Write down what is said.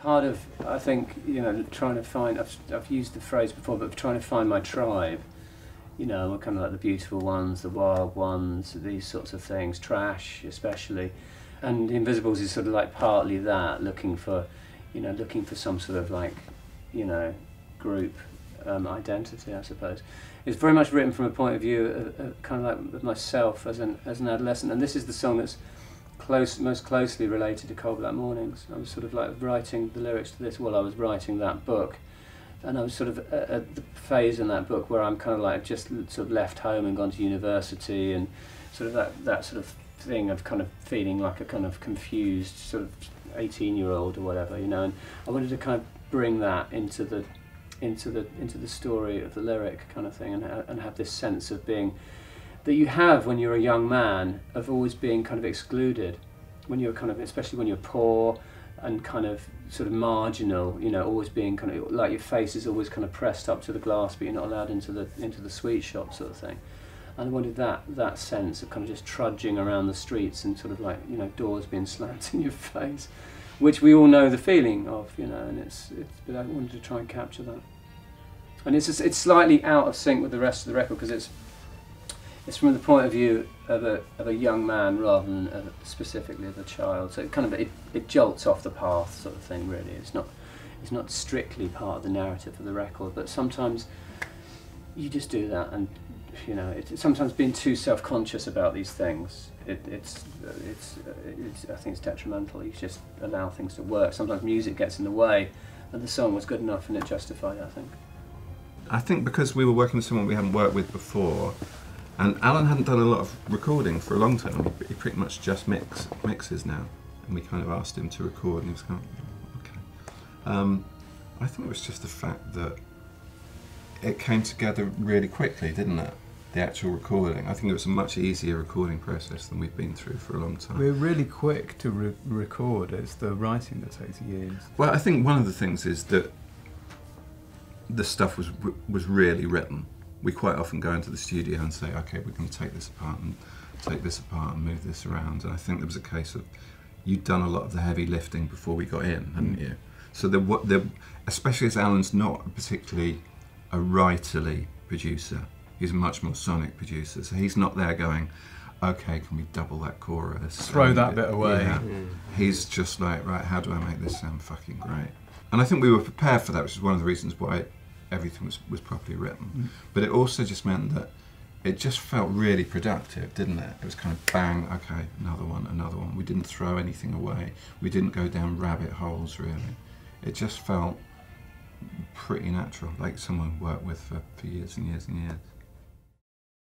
part of, I think, you know, trying to find, I've used the phrase before, but trying to find my tribe, you know, kind of like the beautiful ones, the wild ones, these sorts of things, trash especially. And Invisibles is sort of like partly that, looking for, you know, looking for some sort of like, you know, group identity, I suppose. It's very much written from a point of view of, kind of like myself as an adolescent, and this is the song that's most closely related to Cold Black Mornings. I was sort of like writing the lyrics to this while I was writing that book, and I was sort of at the phase in that book where I'm kind of like just sort of left home and gone to university, and sort of that sort of thing of kind of feeling like a kind of confused sort of 18-year-old or whatever, you know. And I wanted to kind of bring that into the story of the lyric kind of thing, and have this sense of being that you have when you're a young man, of always being kind of excluded, when you're kind of, especially when you're poor and kind of sort of marginal, you know, always being kind of like your face is always kind of pressed up to the glass, but you're not allowed into the sweet shop sort of thing. And I wanted that sense of kind of just trudging around the streets and sort of like, you know, doors being slammed in your face, which we all know the feeling of, you know. And but I wanted to try and capture that. And it's slightly out of sync with the rest of the record because it's from the point of view of a young man rather than specifically of a child. So it kind of it jolts off the path sort of thing, really. It's not strictly part of the narrative of the record, but sometimes you just do that, and you know, sometimes being too self-conscious about these things, I think it's detrimental. You just allow things to work. Sometimes music gets in the way, and the song was good enough and it justified it, I think. I think because we were working with someone we hadn't worked with before, and Alan hadn't done a lot of recording for a long time. He pretty much just mixes now, and we kind of asked him to record, and he was kind of, okay. I think it was just the fact that it came together really quickly, didn't it? The actual recording. I think it was a much easier recording process than we've been through for a long time. We're really quick to record. It's the writing that takes years. Well, I think one of the things is that the stuff was really written. We quite often go into the studio and say, okay, we're going to take this apart and take this apart and move this around. And I think there was a case of, you'd done a lot of the heavy lifting before we got in, hadn't you? So especially as Alan's not particularly a writerly producer, he's a much more sonic producer. So he's not there going, okay, can we double that chorus? Throw that bit away. Yeah. Yeah. He's just like, right, how do I make this sound fucking great? And I think we were prepared for that, which is one of the reasons why everything was properly written. Mm. But it also just meant that it just felt really productive, didn't it? It was kind of bang, okay, another one, another one. We didn't throw anything away. We didn't go down rabbit holes, really. It just felt pretty natural, like someone worked with for years and years and years.